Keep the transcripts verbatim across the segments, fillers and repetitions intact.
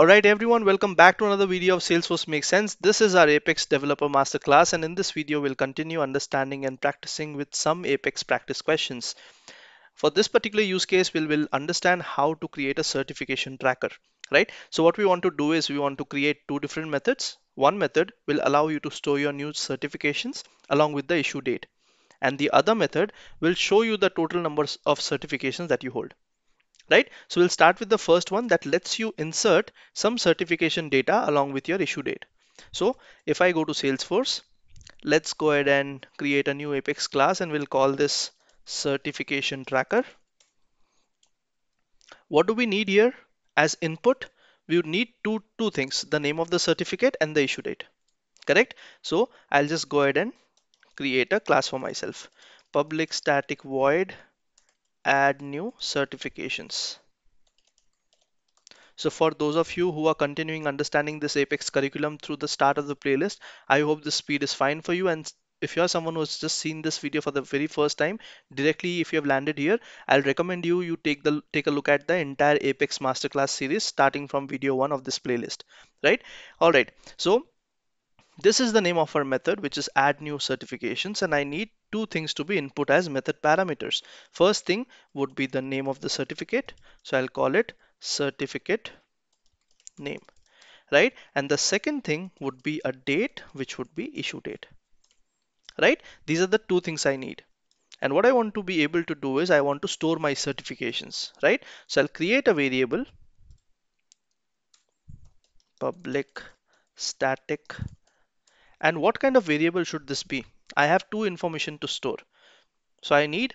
Alright everyone, welcome back to another video of Salesforce Makes Sense. This is our Apex Developer Masterclass, and in this video we'll continue understanding and practicing with some Apex practice questions. For this particular use case, we will understand how to create a certification tracker, right? So what we want to do is we want to create two different methods. One method will allow you to store your new certifications along with the issue date, and the other method will show you the total numbers of certifications that you hold. Right, so we'll start with the first one that lets you insert some certification data along with your issue date. So if I go to Salesforce, let's go ahead and create a new Apex class, and we'll call this certification tracker. What do we need here as input? We would need two two things: the name of the certificate and the issue date. Correct? So I'll just go ahead and create a class for myself. Public static void add new certifications. So for those of you who are continuing understanding this Apex curriculum through the start of the playlist, I hope the speed is fine for you. And if you are someone who's just seen this video for the very first time, directly if you have landed here, I'll recommend you you take the take a look at the entire Apex masterclass series starting from video one of this playlist, right? All right, so this is the name of our method, which is add new certifications, and I need two things to be input as method parameters. First thing would be the name of the certificate, so I'll call it certificate name, right? And the second thing would be a date, which would be issue date, right? These are the two things I need. And what I want to be able to do is I want to store my certifications, right? So I'll create a variable public static. And what kind of variable should this be? I have two information to store. So I need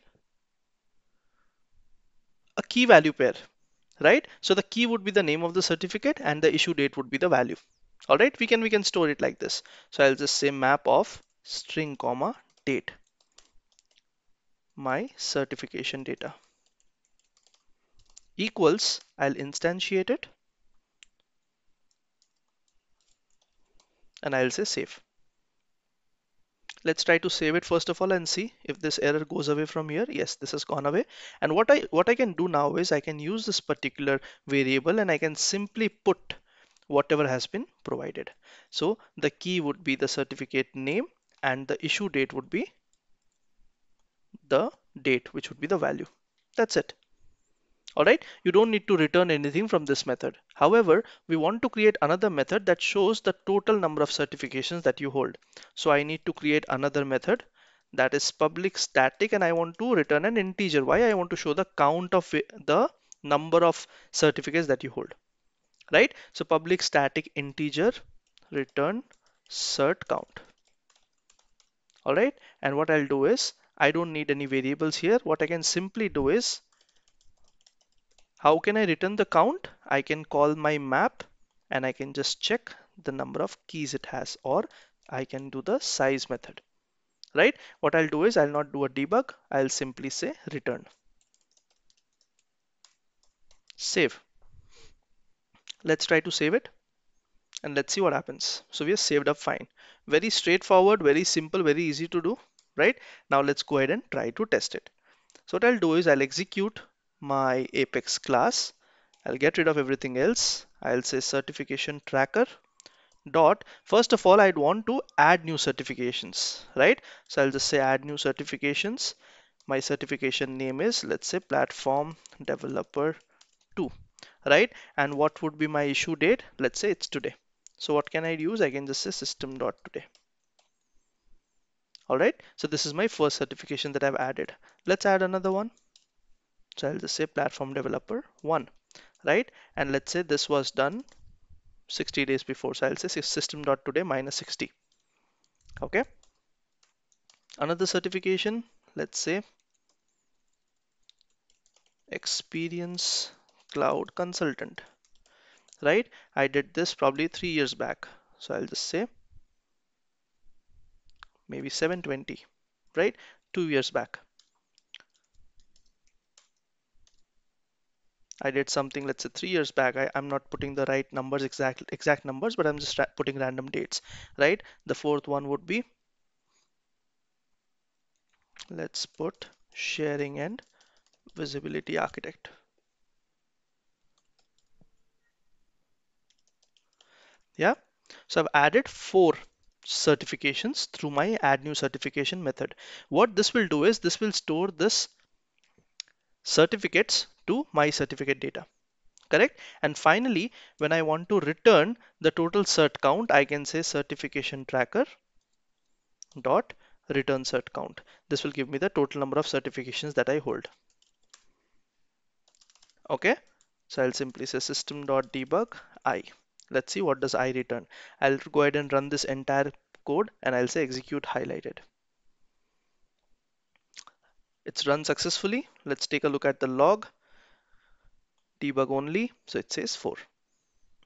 a key value pair, right? So the key would be the name of the certificate and the issue date would be the value. All right, we can we can store it like this. So I'll just say map of string comma date, my certification data equals, I'll instantiate it and I'll say save. Let's try to save it first of all and see if this error goes away from here. Yes, this has gone away. And what I what I can do now is I can use this particular variable and I can simply put whatever has been provided. So the key would be the certificate name and the issue date would be the date, which would be the value. That's it. All right, you don't need to return anything from this method. However, we want to create another method that shows the total number of certifications that you hold. So I need to create another method that is public static, and I want to return an integer. Why? I want to show the count of the number of certificates that you hold, right? So public static integer return cert count. All right, and what I'll do is I don't need any variables here. What I can simply do is, how can I return the count? I can call my map and I can just check the number of keys it has, or I can do the size method, right? What I'll do is I'll not do a debug. I'll simply say return. Save. Let's try to save it and let's see what happens. So we are saved up fine. Very straightforward, very simple, very easy to do, right? Now let's go ahead and try to test it. So what I'll do is I'll execute my Apex class. I'll get rid of everything else. I'll say certification tracker dot. First of all, I'd want to add new certifications, right? So I'll just say add new certifications. My certification name is, let's say, Platform Developer two, right? And what would be my issue date? Let's say it's today. So what can I use? I can just say system dot today. All right, so this is my first certification that I've added. Let's add another one. So I'll just say Platform Developer one, right? And let's say this was done sixty days before. So I'll say system.today minus sixty. Okay. Another certification, let's say Experience Cloud Consultant, right? I did this probably three years back. So I'll just say maybe seven twenty, right? Two years back. I did something, let's say three years back. I, I'm not putting the right numbers, exact exact numbers, but I'm just putting random dates, right? The fourth one would be, let's put Sharing and Visibility Architect. Yeah, so I've added four certifications through my add new certification method. What this will do is this will store this certificates to my certificate data, correct? And finally, when I want to return the total cert count, I can say certification tracker dot return cert count. This will give me the total number of certifications that I hold. Okay, so I'll simply say system.debug I. Let's see what does I return. I'll go ahead and run this entire code and I'll say execute highlighted. It's run successfully. Let's take a look at the log. Debug only, so it says four.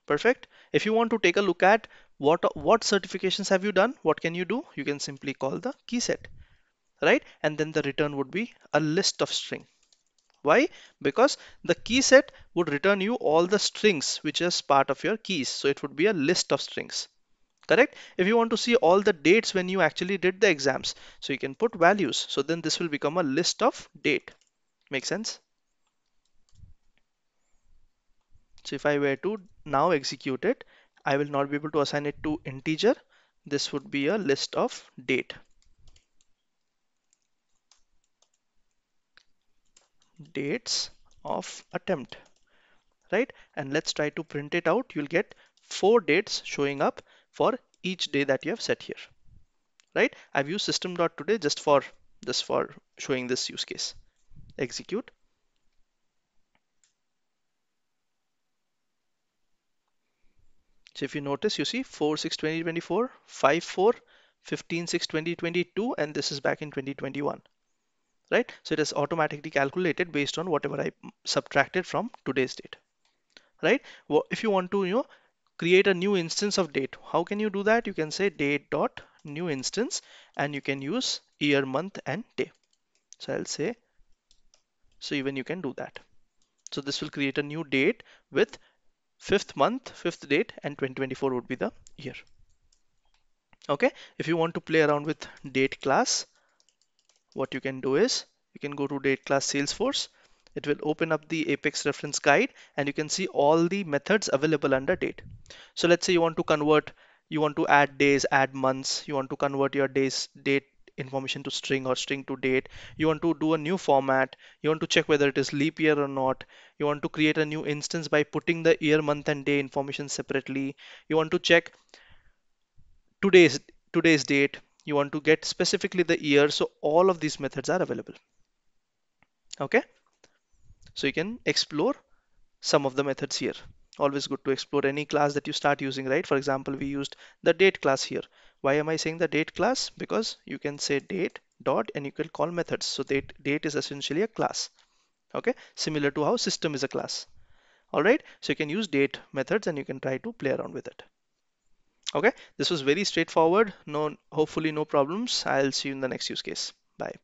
Perfect. If you want to take a look at what what certifications have you done, what can you do? You can simply call the key set, right? And then the return would be a list of string. Why? Because the key set would return you all the strings which is part of your keys. So it would be a list of strings, correct? If you want to see all the dates when you actually did the exams, so you can put values. So then this will become a list of date. Make sense? So if I were to now execute it, I will not be able to assign it to integer. This would be a list of date. Dates of attempt, right? And let's try to print it out. You'll get four dates showing up for each day that you have set here, right? I've used system.today just for this for showing this use case. Execute. So if you notice, you see four six twenty twenty-four, five four, fifteen six twenty twenty-two, and this is back in twenty twenty-one. Right? So it is automatically calculated based on whatever I subtracted from today's date, right? Well, if you want to, you know, create a new instance of date, how can you do that? You can say date dot new instance, and you can use year, month, and day. So I'll say, so even you can do that. So this will create a new date with fifth month, fifth date, and twenty twenty-four would be the year. Okay. If you want to play around with date class, what you can do is you can go to date class Salesforce. It will open up the Apex reference guide and you can see all the methods available under date. So let's say you want to convert, you want to add days, add months, you want to convert your days date information to string or string to date, you want to do a new format, you want to check whether it is leap year or not, you want to create a new instance by putting the year, month, and day information separately, you want to check today's today's date, you want to get specifically the year. So all of these methods are available. Okay. So you can explore some of the methods here. Always good to explore any class that you start using, right? For example, we used the date class here. Why am I saying the date class? Because you can say date dot and you can call methods. So date, date is essentially a class. Okay. Similar to how system is a class. All right. So you can use date methods and you can try to play around with it. Okay, this was very straightforward. No, hopefully no problems. I'll see you in the next use case. Bye.